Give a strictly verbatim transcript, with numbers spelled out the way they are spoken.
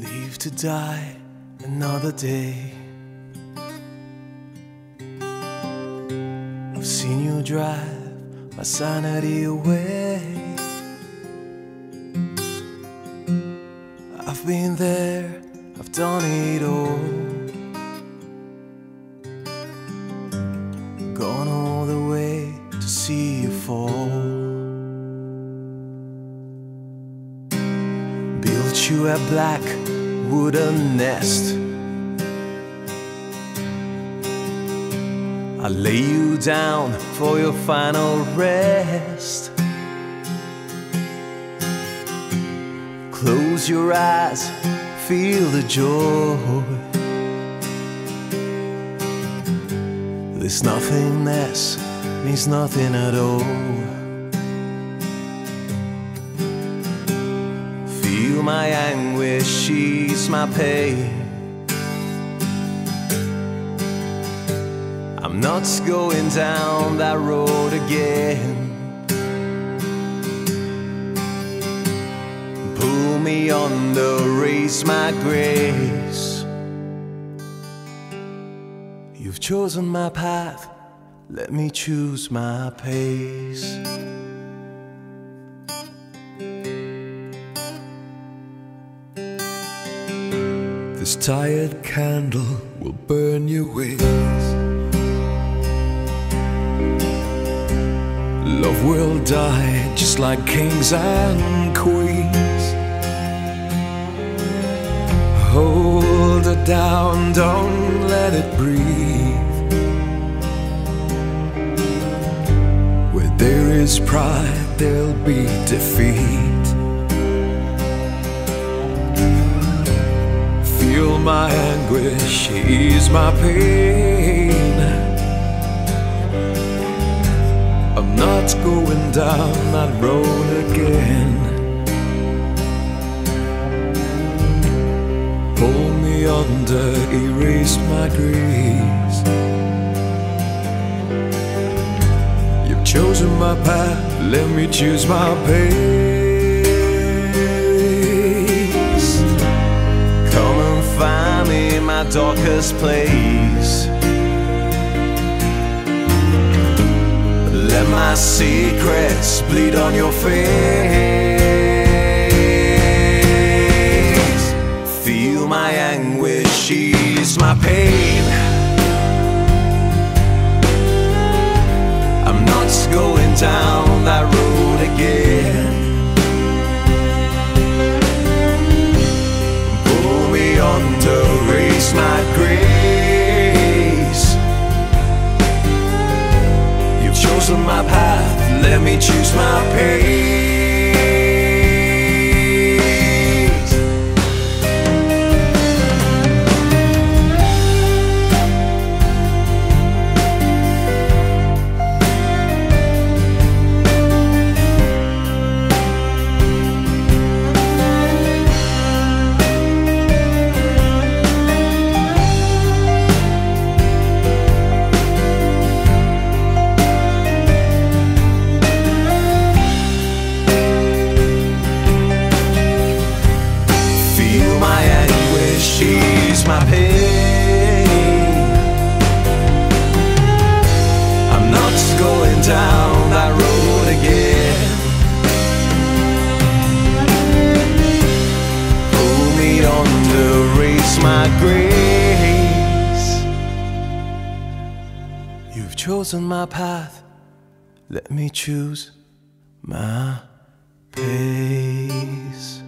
leave to die another day. I've seen you drive my sanity away. I've been there, I've done it all, gone all the way to see you fall. Built you a black wooden nest, I lay you down for your final rest. Close your eyes, feel the joy. This nothingness means nothing at all. Feel my anguish, ease my pain. I'm not going down that road again. Pull me under, raise my grace. You've chosen my path, let me choose my pace. This tired candle will burn your wings. Love will die just like kings and queens. Hold it down, don't let it breathe. Where there is pride, there'll be defeat. Feel my anguish, ease my pain. I'm not going down that road again. Pull me under, erase my grace. You've chosen my path, let me choose my pain. Find me in my darkest place. Let my secrets bleed on your face. Feel my anguish, ease my pain. I'm not going down that road again. Erase my grace. You've chosen my path, let me choose my pace. She's my pain. I'm not going down that road again. Pull me under, raise my grace. You've chosen my path, let me choose my pace.